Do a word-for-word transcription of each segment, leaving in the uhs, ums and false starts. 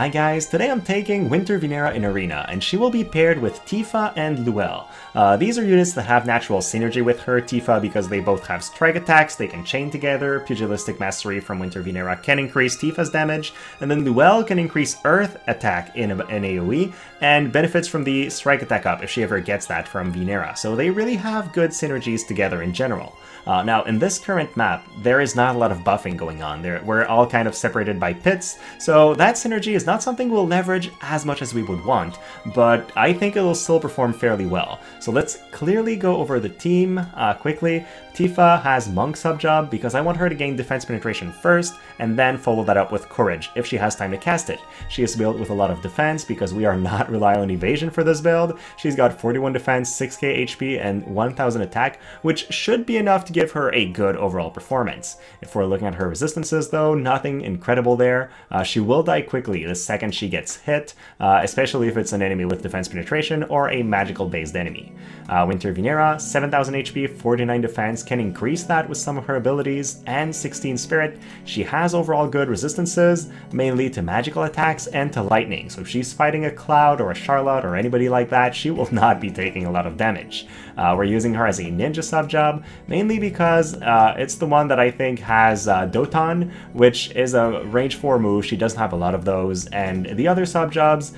Hi guys, today I'm taking Winter Vinera in Arena, and she will be paired with Tifa and Luel. Uh, these are units that have natural synergy with her, Tifa because they both have strike attacks, they can chain together, Pugilistic Mastery from Winter Vinera can increase Tifa's damage, and then Luel can increase Earth attack in an AoE, and benefits from the strike attack up if she ever gets that from Vinera, so they really have good synergies together in general. Uh, now, in this current map, there is not a lot of buffing going on. There, we're all kind of separated by pits, so that synergy is not something we'll leverage as much as we would want, but I think it'll still perform fairly well. So let's clearly go over the team uh, quickly. Tifa has Monk Subjob because I want her to gain Defense Penetration first, and then follow that up with Courage if she has time to cast it. She is built with a lot of defense because we are not relying on evasion for this build. She's got forty-one defense, six K H P, and one thousand attack, which should be enough to give her a good overall performance. If we're looking at her resistances though, nothing incredible there. Uh, she will die quickly the second she gets hit, uh, especially if it's an enemy with Defense Penetration or a magical based enemy. Uh, Winter Vinera, seven thousand H P, forty-nine defense, can increase that with some of her abilities, and sixteen Spirit. She has overall good resistances, mainly to magical attacks and to lightning, so if she's fighting a Cloud or a Charlotte or anybody like that, she will not be taking a lot of damage. Uh, we're using her as a Ninja Subjob, mainly because uh, it's the one that I think has uh, Dotan, which is a range four move. She doesn't have a lot of those, and the other Subjobs,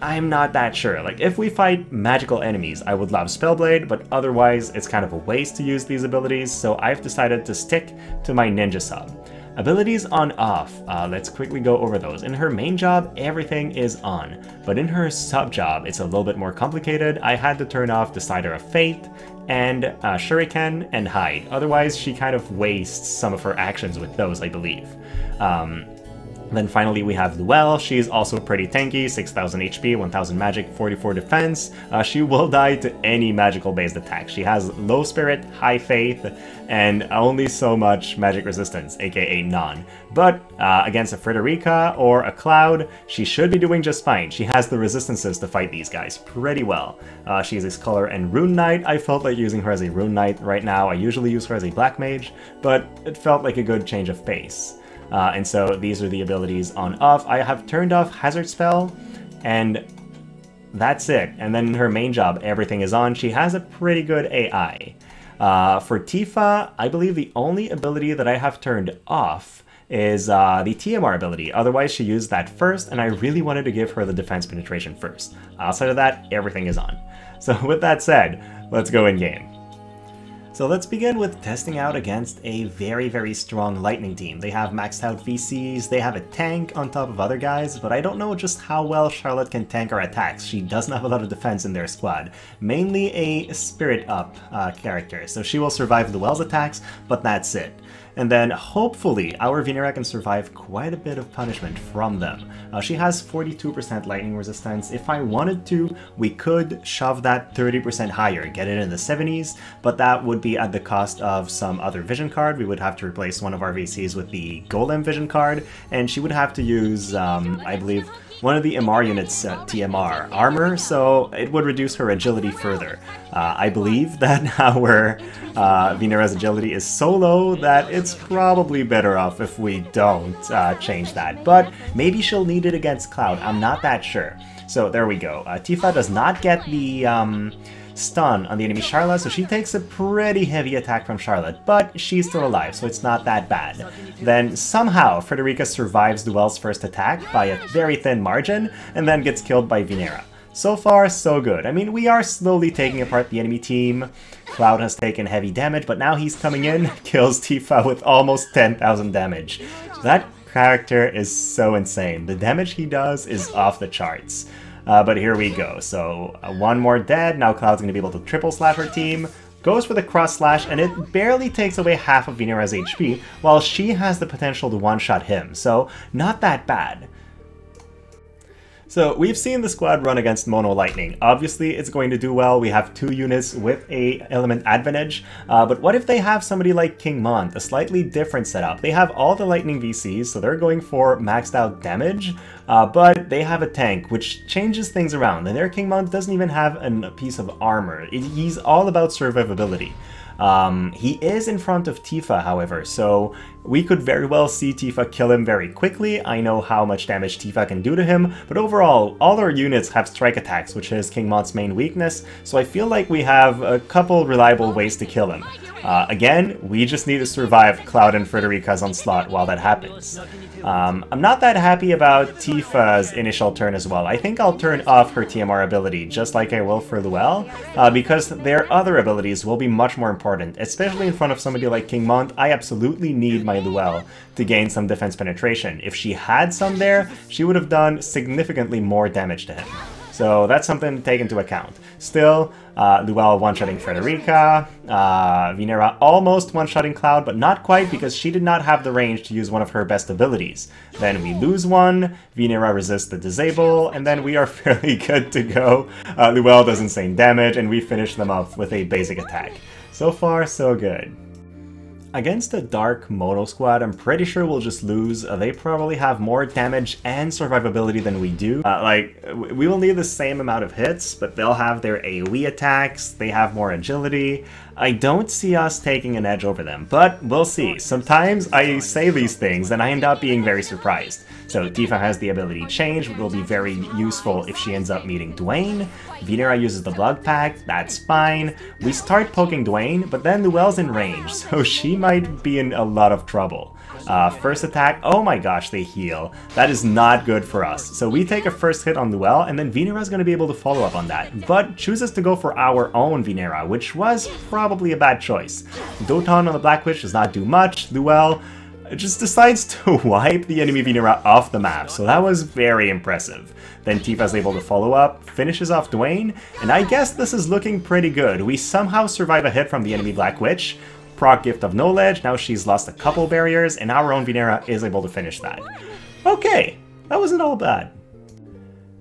I'm not that sure. Like, if we fight magical enemies, I would love Spellblade, but otherwise it's kind of a waste to use these abilities, so I've decided to stick to my Ninja Sub. Abilities on off, uh, let's quickly go over those. In her main job, everything is on, but in her sub job, it's a little bit more complicated. I had to turn off Decider of Fate, and uh, Shuriken, and Hide. Otherwise, she kind of wastes some of her actions with those, I believe. Um, Then finally we have Luel. She's also pretty tanky, six thousand H P, one thousand magic, forty-four defense. Uh, she will die to any magical based attack. She has low spirit, high faith, and only so much magic resistance, aka none. But uh, against a Frederica or a Cloud, she should be doing just fine. She has the resistances to fight these guys pretty well. Uh, she is a Scholar and Rune Knight. I felt like using her as a Rune Knight right now. I usually use her as a Black Mage, but it felt like a good change of pace. Uh, and so these are the abilities on off. I have turned off Hazard Spell, and that's it. And then in her main job, everything is on. She has a pretty good A I. Uh, for Tifa, I believe the only ability that I have turned off is uh, the T M R ability. Otherwise, she used that first, and I really wanted to give her the Defense Penetration first. Outside of that, everything is on. So with that said, let's go in-game. So let's begin with testing out against a very, very strong Lightning team. They have maxed out V Cs, they have a tank on top of other guys, but I don't know just how well Charlotte can tank our attacks. She doesn't have a lot of defense in their squad. Mainly a Spirit Up uh, character, so she will survive Luel's attacks, but that's it. And then hopefully our Vinera can survive quite a bit of punishment from them. Uh, she has forty-two percent lightning resistance. If I wanted to, we could shove that thirty percent higher, get it in the seventies, but that would be at the cost of some other vision card. We would have to replace one of our V Cs with the Golem vision card, and she would have to use, um, I believe, one of the M R units, uh, T M R, armor, so it would reduce her agility further. Uh, I believe that our uh, Vinera's agility is so low that it's probably better off if we don't uh, change that, but maybe she'll need it against Cloud, I'm not that sure. So there we go. Uh, Tifa does not get the um, stun on the enemy Charlotte, so she takes a pretty heavy attack from Charlotte, but she's still alive, so it's not that bad. Then somehow Frederica survives Duel's first attack by a very thin margin, and then gets killed by Vinera. So far, so good. I mean, we are slowly taking apart the enemy team. Cloud has taken heavy damage, but now he's coming in, kills Tifa with almost ten thousand damage. That character is so insane. The damage he does is off the charts. Uh, but here we go, so uh, one more dead, now Cloud's going to be able to triple slap her team, goes for the cross slash, and it barely takes away half of Vinera's H P, while she has the potential to one-shot him, so not that bad. So we've seen the squad run against Mono Lightning. Obviously it's going to do well, we have two units with a element advantage, uh, but what if they have somebody like King Mont, a slightly different setup? They have all the Lightning V Cs, so they're going for maxed out damage, uh, but they have a tank, which changes things around, and their King Mont doesn't even have an, a piece of armor. It, he's all about survivability. Um, he is in front of Tifa, however, so we could very well see Tifa kill him very quickly. I know how much damage Tifa can do to him, but overall, all our units have strike attacks, which is King Mont's main weakness, so I feel like we have a couple reliable ways to kill him. Uh, again, we just need to survive Cloud and Frederica's onslaught while that happens. Um, I'm not that happy about Tifa's initial turn as well. I think I'll turn off her T M R ability, just like I will for Luel, uh, because their other abilities will be much more important, especially in front of somebody like King Mont. I absolutely need my Luel to gain some defense penetration. If she had some there, she would have done significantly more damage to him. So that's something to take into account. Still, uh, Luel one-shotting Frederica, uh, Vinera almost one-shotting Cloud, but not quite because she did not have the range to use one of her best abilities. Then we lose one, Vinera resists the disable, and then we are fairly good to go. Uh, Luel does insane damage, and we finish them off with a basic attack. So far, so good. Against a dark modal squad, I'm pretty sure we'll just lose. They probably have more damage and survivability than we do. Uh, like, we will need the same amount of hits, but they'll have their AoE attacks, they have more agility. I don't see us taking an edge over them, but we'll see. Sometimes I say these things and I end up being very surprised. So Tifa has the ability change, which will be very useful if she ends up meeting Dwayne. Vinera uses the Blood Pact, that's fine. We start poking Dwayne, but then Luel's in range, so she might be in a lot of trouble. Uh, first attack, oh my gosh, they heal. That is not good for us. So we take a first hit on Luel, and then Vinera's going to be able to follow up on that, but chooses to go for our own Vinera, which was probably a bad choice. Dotan on the Black Witch does not do much. Luel just decides to wipe the enemy Vinera off the map, so that was very impressive. Then Tifa's able to follow up, finishes off Dwayne, and I guess this is looking pretty good. We somehow survive a hit from the enemy Black Witch. Proc Gift of Knowledge, now she's lost a couple barriers, and our own Vinera is able to finish that. Okay, that wasn't all bad.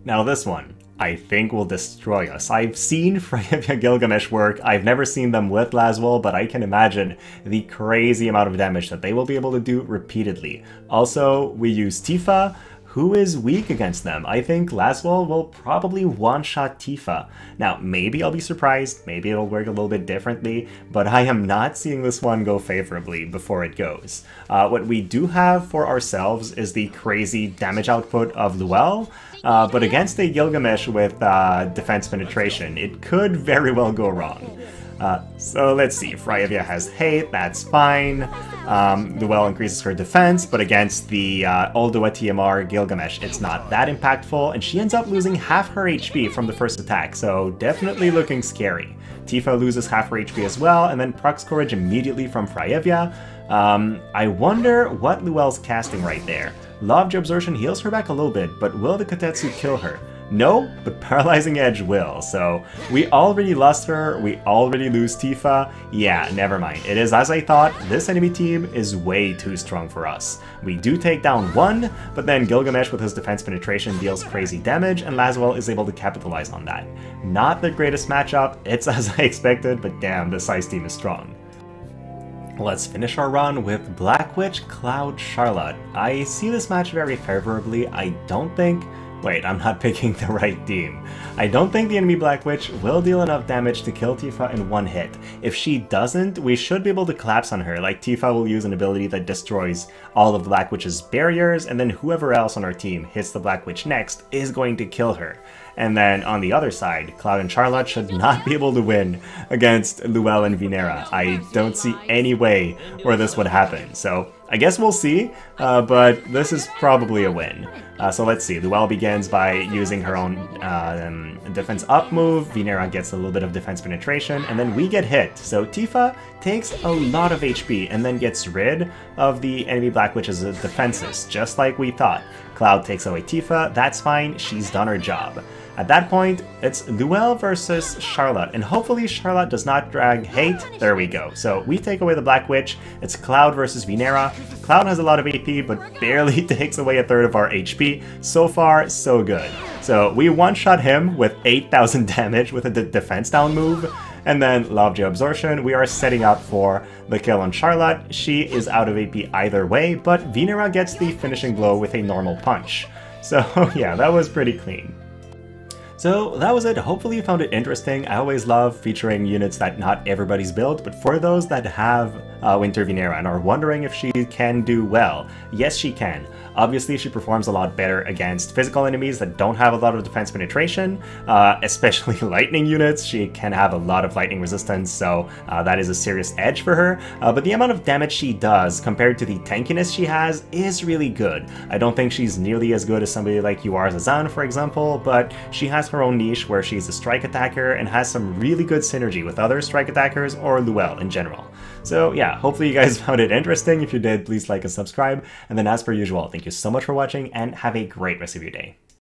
Now this one, I think will destroy us. I've seen Fryevia Gilgamesh work, I've never seen them with Lasswell, but I can imagine the crazy amount of damage that they will be able to do repeatedly. Also, we use Tifa, who is weak against them. I think Lasswell will probably one-shot Tifa. Now, maybe I'll be surprised, maybe it'll work a little bit differently, but I am not seeing this one go favorably before it goes. Uh, what we do have for ourselves is the crazy damage output of Luel, uh, but against a Gilgamesh with uh, defense penetration, it could very well go wrong. Uh, so let's see, Fryevia has hate, that's fine. Um, Luel increases her defense, but against the uh, Oldua T M R Gilgamesh, it's not that impactful, and she ends up losing half her H P from the first attack, so definitely looking scary. Tifa loses half her H P as well, and then procs courage immediately from Fryevia. Um, I wonder what Luel's casting right there. Law of Absorption heals her back a little bit, but will the Katetsu kill her? No, but Paralyzing Edge will, so we already lost her, we already lose Tifa. Yeah, never mind. It is as I thought, this enemy team is way too strong for us. We do take down one, but then Gilgamesh with his defense penetration deals crazy damage, and Lasswell is able to capitalize on that. Not the greatest matchup, it's as I expected, but damn, the size team is strong. Let's finish our run with Black Witch, Cloud, Charlotte. I see this match very favorably. I don't think... Wait, I'm not picking the right team. I don't think the enemy Black Witch will deal enough damage to kill Tifa in one hit. If she doesn't, we should be able to collapse on her, like Tifa will use an ability that destroys all of Black Witch's barriers, and then whoever else on our team hits the Black Witch next is going to kill her. And then on the other side, Cloud and Charlotte should not be able to win against Luel and Vinera. I don't see any way where this would happen, so... I guess we'll see, uh, but this is probably a win. Uh, so let's see, Luel begins by using her own uh, um, defense up move, Vinera gets a little bit of defense penetration, and then we get hit. So Tifa takes a lot of H P and then gets rid of the enemy Black Witch's defenses, just like we thought. Cloud takes away Tifa, that's fine, she's done her job. At that point, it's Luel versus Charlotte, and hopefully Charlotte does not drag hate. There we go. So we take away the Black Witch, it's Cloud versus Vinera. Cloud has a lot of A P, but barely takes away a third of our H P. So far, so good. So we one-shot him with eight thousand damage with a de defense down move, and then Law of Absorption, we are setting up for the kill on Charlotte. She is out of A P either way, but Vinera gets the finishing blow with a normal punch. So yeah, that was pretty clean. So that was it. Hopefully you found it interesting. I always love featuring units that not everybody's built, but for those that have uh, Winter Vinera and are wondering if she can do well, yes she can. Obviously she performs a lot better against physical enemies that don't have a lot of defense penetration, uh, especially lightning units. She can have a lot of lightning resistance, so uh, that is a serious edge for her, uh, but the amount of damage she does compared to the tankiness she has is really good. I don't think she's nearly as good as somebody like Yuar Zazan, for example, but she has her own niche where she's a strike attacker and has some really good synergy with other strike attackers or Luel in general. So yeah, hopefully you guys found it interesting. If you did, please like and subscribe, and then as per usual, thank you so much for watching and have a great rest of your day.